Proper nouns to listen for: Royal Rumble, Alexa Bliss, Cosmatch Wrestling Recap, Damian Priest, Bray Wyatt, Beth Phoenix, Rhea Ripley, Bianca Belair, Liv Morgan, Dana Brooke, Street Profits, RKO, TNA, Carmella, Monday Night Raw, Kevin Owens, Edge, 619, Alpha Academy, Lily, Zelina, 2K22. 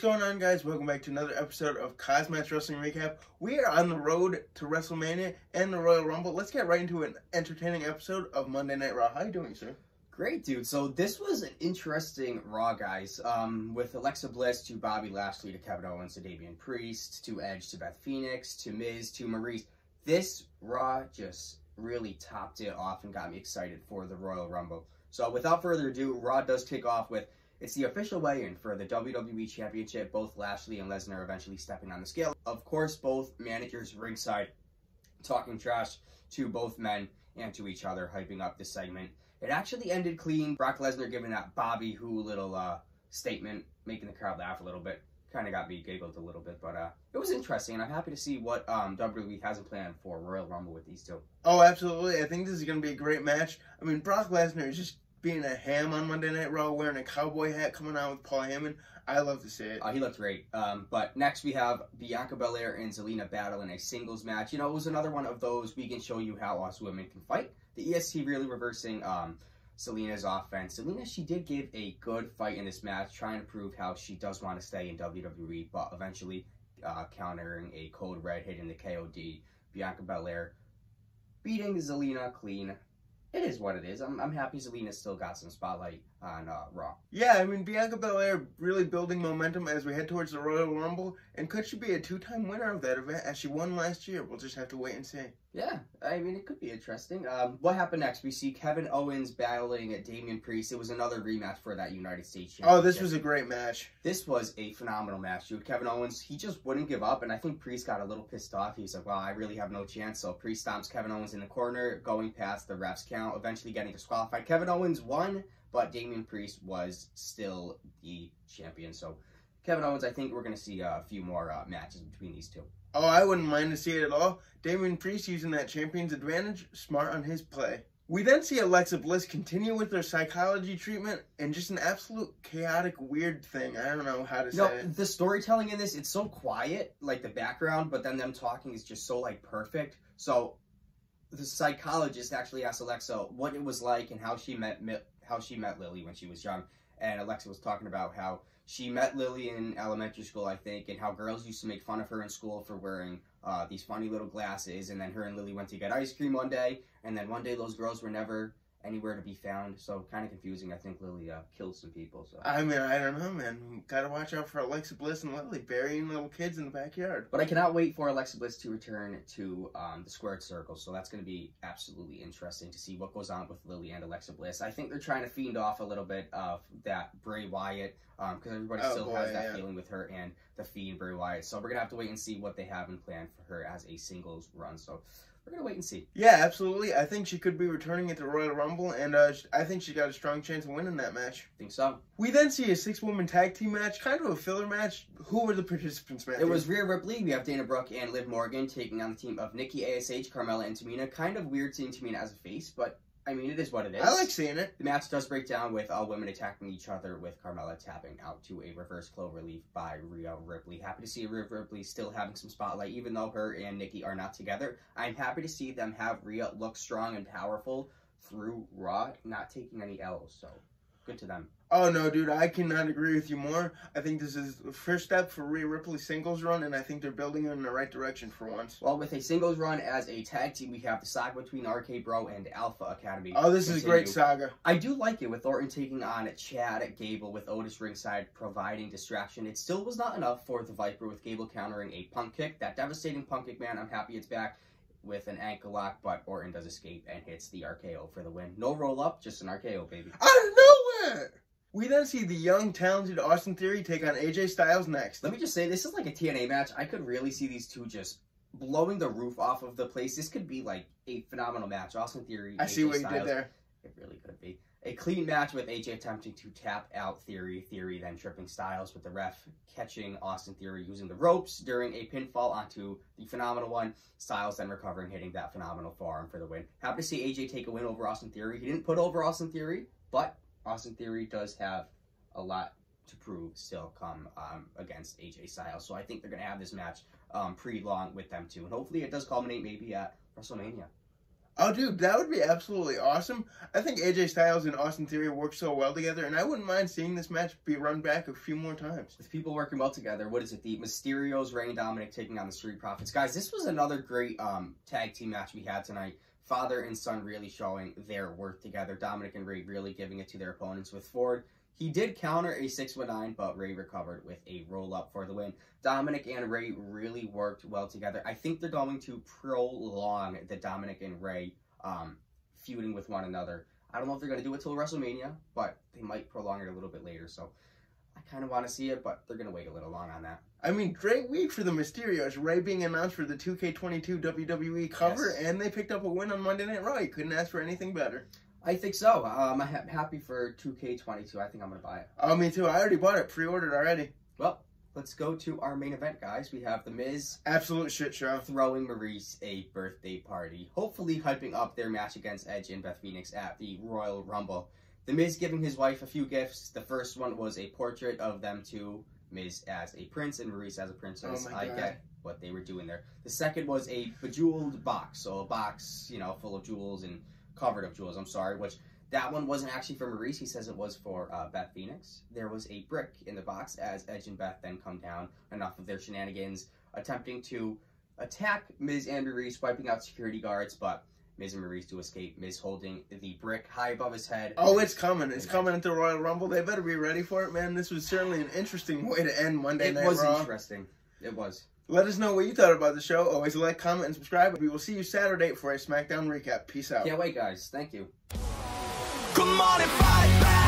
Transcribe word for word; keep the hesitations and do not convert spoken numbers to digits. What's going on, guys? Welcome back to another episode of Cosmatch Wrestling Recap. We are on the road to WrestleMania and the Royal Rumble. Let's get right into an entertaining episode of Monday Night Raw. How you doing, sir? Great, dude. So this was an interesting Raw, guys, um, with Alexa Bliss to Bobby Lashley to Kevin Owens to Damian Priest to Edge to Beth Phoenix to Miz to Maryse. This Raw just really topped it off and got me excited for the Royal Rumble. So without further ado, Raw does kick off with it's the official weigh-in for the W W E Championship, both Lashley and Lesnar eventually stepping on the scale. Of course, both managers ringside talking trash to both men and to each other, hyping up this segment. It actually ended clean. Brock Lesnar giving that Bobby Who little uh, statement, making the crowd laugh a little bit. Kind of got me giggled a little bit, but uh, it was interesting, and I'm happy to see what um, W W E has in plan for Royal Rumble with these two. Oh, absolutely. I think this is going to be a great match. I mean, Brock Lesnar is just being a ham on Monday Night Raw, wearing a cowboy hat, coming out with Paul Heyman. I love to see it. Uh, he looked great. Um, but next we have Bianca Belair and Zelina battle in a singles match. You know, it was another one of those, we can show you how us women can fight. The E S T really reversing um, Zelina's offense. Zelina, she did give a good fight in this match, trying to prove how she does want to stay in W W E, but eventually uh, countering a cold red hit in the K O D. Bianca Belair beating Zelina clean. It is what it is. I'm, I'm happy Zelina still got some spotlight on uh, Raw. Yeah, I mean, Bianca Belair really building momentum as we head towards the Royal Rumble. And could she be a two-time winner of that event as she won last year? We'll just have to wait and see. Yeah, I mean, it could be interesting. Um, what happened next? We see Kevin Owens battling Damian Priest. It was another rematch for that United States Championship. Oh, this was a great match. This was a phenomenal match, dude. Kevin Owens, he just wouldn't give up. And I think Priest got a little pissed off. He was like, well, I really have no chance. So Priest stomps Kevin Owens in the corner, going past the ref's count, eventually getting disqualified. Kevin Owens won, but Damian Priest was still the champion. So Kevin Owens, I think we're going to see a few more uh, matches between these two. Oh, I wouldn't mind to see it at all. Damian Priest using that champion's advantage, smart on his play. We then see Alexa Bliss continue with their psychology treatment and just an absolute chaotic, weird thing. I don't know how to say it. No, the storytelling in this, it's so quiet, like the background, but then them talking is just so like perfect. So the psychologist actually asked Alexa what it was like and how she met how she met Lily when she was young, and Alexa was talking about how she met Lily in elementary school, I think, and how girls used to make fun of her in school for wearing uh, these funny little glasses, and then her and Lily went to get ice cream one day, and then one day those girls were never anywhere to be found. So kind of confusing. I think Lily uh, killed some people. So I mean, I don't know, man. Gotta watch out for Alexa Bliss and Lily burying little kids in the backyard. But I cannot wait for Alexa Bliss to return to um, the squared circle. So that's going to be absolutely interesting to see what goes on with Lily and Alexa Bliss. I think they're trying to fiend off a little bit of that Bray Wyatt, because um, everybody oh, still boy, has that yeah. feeling with her and the Fiend Bray Wyatt. So we're gonna have to wait and see what they have in plan for her as a singles run. So we're gonna wait and see. Yeah, absolutely. I think she could be returning at the Royal Rumble, and uh, I think she got a strong chance of winning that match. Think so. We then see a six-woman tag team match, kind of a filler match. Who were the participants, Matthew? It was Rhea Ripley. We have Dana Brooke and Liv Morgan taking on the team of Nikki A S H, Carmella, and Tamina. Kind of weird seeing Tamina as a face, but I mean, it is what it is. I like seeing it. The match does break down with all women attacking each other, with Carmella tapping out to a reverse cloverleaf by Rhea Ripley. Happy to see Rhea Ripley still having some spotlight, even though her and Nikki are not together. I'm happy to see them have Rhea look strong and powerful through Raw, not taking any L's, so good to them. Oh, no, dude, I cannot agree with you more. I think this is the first step for Rhea Ripley's singles run, and I think they're building her in the right direction for once. Well, with a singles run as a tag team, we have the saga between R K O Bro and Alpha Academy. Oh, this continue. is a great saga. I do like it, with Orton taking on Chad Gable with Otis ringside providing distraction. It still was not enough for the Viper, with Gable countering a punk kick. That devastating punk kick, man, I'm happy it's back, with an ankle lock, but Orton does escape and hits the R K O for the win. No roll-up, just an R K O, baby. Out of nowhere! We then see the young, talented Austin Theory take on A J Styles next. Let me just say, this is like a T N A match. I could really see these two just blowing the roof off of the place. This could be like a phenomenal match. Austin Theory, I see what you did there. It really could be. A clean match with A J attempting to tap out Theory. Theory then tripping Styles, with the ref catching Austin Theory using the ropes during a pinfall onto the Phenomenal One. Styles then recovering, hitting that Phenomenal Forearm for the win. Happy to see A J take a win over Austin Theory. He didn't put over Austin Theory, but Austin Theory does have a lot to prove still come um, against A J Styles. So I think they're going to have this match um, pretty long with them too. And hopefully it does culminate maybe at WrestleMania. Oh, dude, that would be absolutely awesome. I think A J Styles and Austin Theory work so well together, and I wouldn't mind seeing this match be run back a few more times. With people working well together, what is it? The Mysterios, Rey Dominik taking on the Street Profits. Guys, this was another great um, tag team match we had tonight. Father and son really showing their worth together. Dominik and Rey really giving it to their opponents with Ford. He did counter a six one nine, but Rey recovered with a roll-up for the win. Dominik and Rey really worked well together. I think they're going to prolong the Dominik and Rey um, feuding with one another. I don't know if they're going to do it till WrestleMania, but they might prolong it a little bit later. So I kind of want to see it, but they're going to wait a little long on that. I mean, great week for the Mysterios. Rey being announced for the two K twenty-two W W E cover, yes. And they picked up a win on Monday Night Raw. You couldn't ask for anything better. I think so. Um, I'm happy for two K twenty-two. I think I'm going to buy it. Oh, me too. I already bought it. Pre-ordered already. Well, let's go to our main event, guys. We have The Miz. Absolute shit show. Throwing Maryse a birthday party. Hopefully hyping up their match against Edge and Beth Phoenix at the Royal Rumble. The Miz giving his wife a few gifts. The first one was a portrait of them two. Miz as a prince and Maryse as a princess. Oh my God. I get what they were doing there. The second was a bejeweled box. So a box, you know, full of jewels and... covered up jewels, I'm sorry, which that one wasn't actually for Maryse. He says it was for uh, Beth Phoenix. There was a brick in the box as Edge and Beth then come down, enough of their shenanigans, attempting to attack Miz and Maryse, wiping out security guards, but Miz and Maryse to escape. Miz holding the brick high above his head. Oh, it's coming. It's coming at the Royal Rumble. They better be ready for it, man. This was certainly an interesting way to end Monday Night Raw. It was interesting. It was. Let us know what you thought about the show. Always like, comment, and subscribe. We will see you Saturday for a SmackDown recap. Peace out. Can't wait, guys. Thank you. Come on and fight back.